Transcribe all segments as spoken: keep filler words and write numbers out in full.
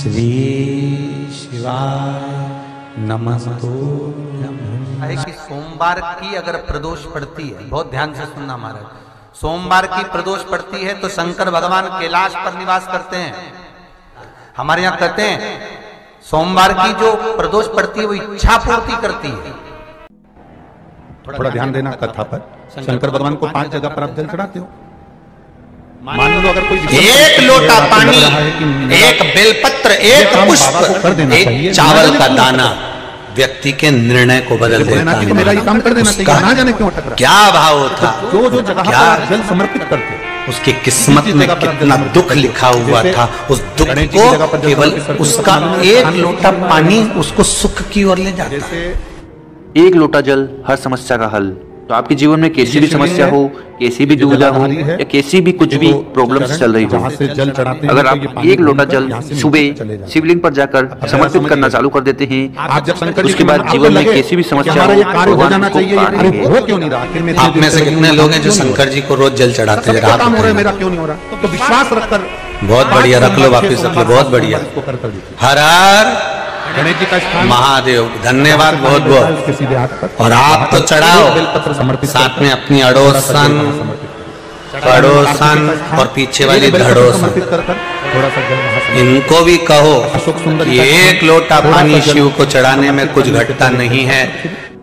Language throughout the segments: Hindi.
श्री शिवाय नमस्तुभ्यं। कि सोमवार की अगर प्रदोष पड़ती है, बहुत ध्यान से सुनना महाराज, सोमवार की प्रदोष पड़ती है तो शंकर भगवान कैलाश पर निवास करते हैं। हमारे यहाँ कहते हैं सोमवार की जो प्रदोष पड़ती है वो इच्छा पूर्ति करती है। थोड़ा ध्यान देना कथा पर, शंकर भगवान को पांच जगह पर आप जल चढ़ाते हो। मान लो अगर कोई एक लोटा पानी, एक बेलपत्र, एक पुष्प, एक चावल का दाना व्यक्ति के निर्णय को बदल देता है। मेरा ये काम कर देना चाहिए, ना जाने क्यों टकरा, क्या भाव था जो जो जगह जल समर्पित करते, उसकी किस्मत में कितना दुख लिखा हुआ था, उस दुख को केवल उसका एक लोटा पानी उसको सुख की ओर ले जाता है। एक लोटा जल हर समस्या का हल। तो आपके जीवन में कैसी भी समस्या हो, कैसी भी दुविधा हो, या कैसी भी कुछ भी प्रॉब्लम चल रही हो, अगर आप एक लोटा जल सुबह शिवलिंग पर जाकर समर्पित करना चालू कर देते हैं, उसके बाद जीवन में कैसी भी समस्या हो भगवान को पार। आप में से कितने लोग हैं जो शंकर जी को रोज जल चढ़ाते हैं? बहुत बढ़िया, रख लो वापिस, रख लो, बहुत बढ़िया। हर हर गणेश जी का स्थान महादेव, धन्यवाद बहुत बहुत। और आप तो चढ़ाओ, साथ में अपनी अड़ोसन अड़ोसन और पीछे वाली धड़ोसन, इनको भी कहो कि एक लोटा पानी शिव को चढ़ाने में कुछ घटता नहीं है।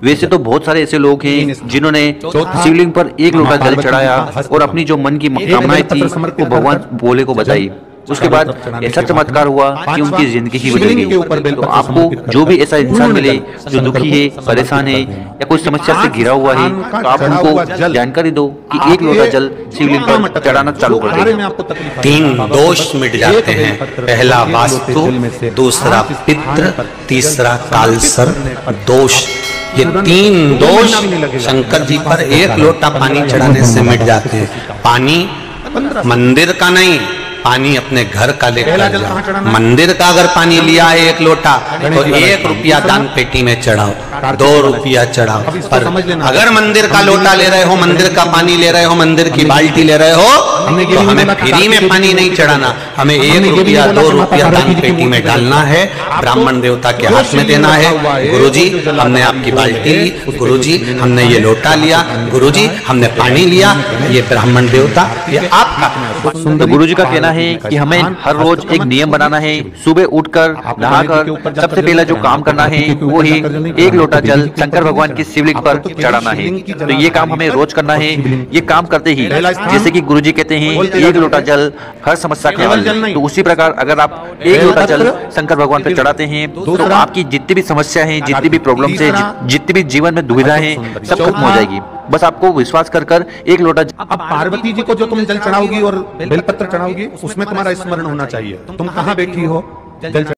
वैसे तो बहुत सारे ऐसे लोग हैं जिन्होंने शिवलिंग पर एक लोटा जल चढ़ाया और अपनी जो मन की कामनाएं थी वो भगवान भोले को बताई, उसके बाद ऐसा चमत्कार हुआ कि उनकी जिंदगी ही बदल गई। तो आपको जो भी ऐसा इंसान मिले जो दुखी है, परेशान है या कोई समस्या से घिरा हुआ है, तो आप उनको जानकारी दो कि एक लोटा जल शिवलिंग पर चढ़ाना चालू कर दें। तीन दोष मिट जाते हैं, पहला वास्तु, दूसरा पित्र, तीसरा कालसर दोष। ये तीन दोष शंकर जी पर एक लोटा पानी चढ़ाने से मिट जाते हैं। पानी मंदिर का नहीं, पानी अपने घर का लेकर जाओ। मंदिर का अगर पानी लिया है एक लोटा तो एक रुपया दान पेटी में चढ़ाओ, दो रुपया चढ़ाओ। पर अगर मंदिर का लोटा ले रहे हो, मंदिर का पानी ले रहे हो, मंदिर की बाल्टी ले रहे हो, तो हमें फ्री में पानी नहीं चढ़ाना, हमें एक रुपया दो रुपया दान पेटी में डालना है, ब्राह्मण देवता के हाथ में देना है। गुरु जी हमने आपकी बाल्टी ली, गुरु जी हमने ये लोटा लिया, गुरु जी हमने पानी लिया, ये ब्राह्मण देवता ये आपका। गुरु जी का कहना है कि हमें हर रोज एक नियम बनाना है, सुबह उठकर नहाकर सबसे पहला जो काम करना है वो है एक लोटा जल शंकर भगवान की शिवलिंग पर चढ़ाना है। तो ये काम हमें रोज करना है। ये काम करते ही जैसे कि गुरुजी कहते हैं एक लोटा जल हर समस्या का हल, तो उसी प्रकार अगर आप एक लोटा जल शंकर भगवान पर चढ़ाते हैं तो आपकी जितनी भी समस्या है, जितनी भी प्रॉब्लम है, जितनी भी जीवन में दुविधा है, सब खत्म हो जाएगी। बस आपको विश्वास कर कर एक लोटा। अब पार्वती जी को जो तुम जल चढ़ाओगी और बेलपत्र चढ़ाओगी उसमें तुम्हारा स्मरण होना चाहिए, तुम कहाँ बैठी हो जल।